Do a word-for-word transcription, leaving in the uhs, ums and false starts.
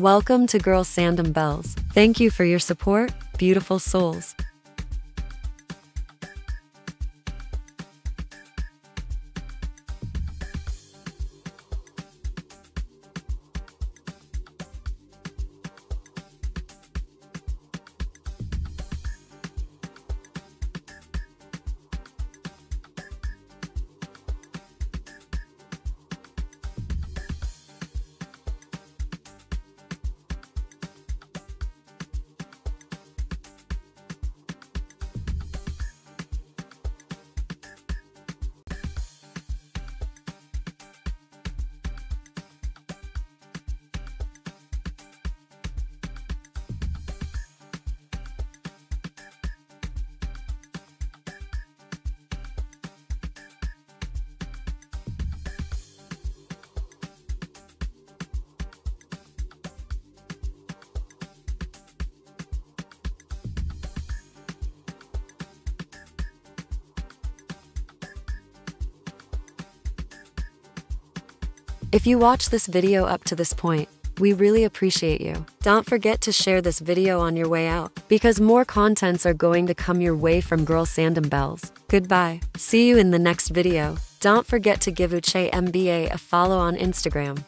Welcome to Girls and Dumbbells. Thank you for your support, beautiful souls. If you watch this video up to this point, we really appreciate you. Don't forget to share this video on your way out, because more contents are going to come your way from Girls and Dumbbells. Goodbye. See you in the next video. Don't forget to give Uche M B A a follow on Instagram.